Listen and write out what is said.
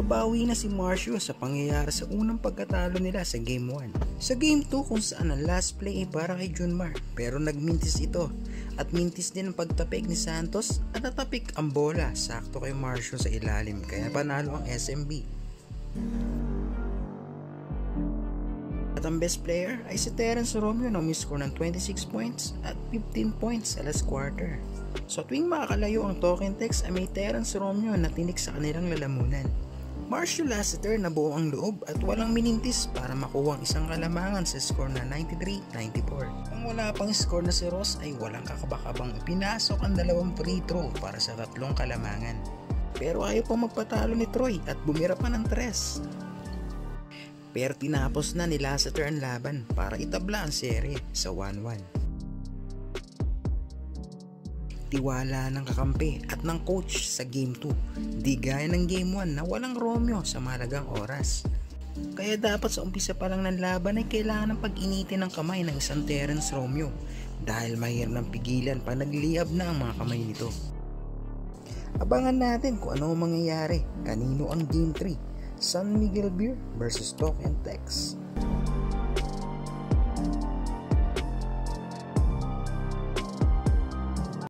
nakabawi na si Marcio sa pangyayari sa unang pagkatalo nila sa Game 1. Sa Game 2 kung saan ang last play ay para kay June Mar, pero nagmintis ito at mintis din ang pagtapik ni Santos at natapik ang bola sakto kay Marcio sa ilalim kaya panalo ang SMB. At ang best player ay si Terrence Romeo na miscore ng 26 points at 15 points sa last quarter. So tuwing makakalayo ang Talk n Text ay may Terrence Romeo na tinik sa kanilang lalamunan. Marshall Lassiter na buo ang loob at walang minintis para makuha ang isang kalamangan sa score na 93-94. Ang wala pang score na si Ross ay walang kakabakabang pinasok ang dalawang free throw para sa tatlong kalamangan. Pero ayaw pa magpatalo ni Troy at bumira pa ng 3. Pero tinapos na ni Lassiter ang laban para itabla ang serye sa 1-1. Tiwala ng kakampi at ng coach sa Game 2, di gaya ng Game 1 na walang Romeo sa mahalagang oras. Kaya dapat sa umpisa pa lang ng laban ay kailangan ng pag-initin ng kamay ng isang Terrence Romeo dahil mahirap ng pigilan pa naglihab na ang mga kamay nito. Abangan natin kung ano mangyayari, kanino ang Game 3, San Miguel Beer versus Talk n Text.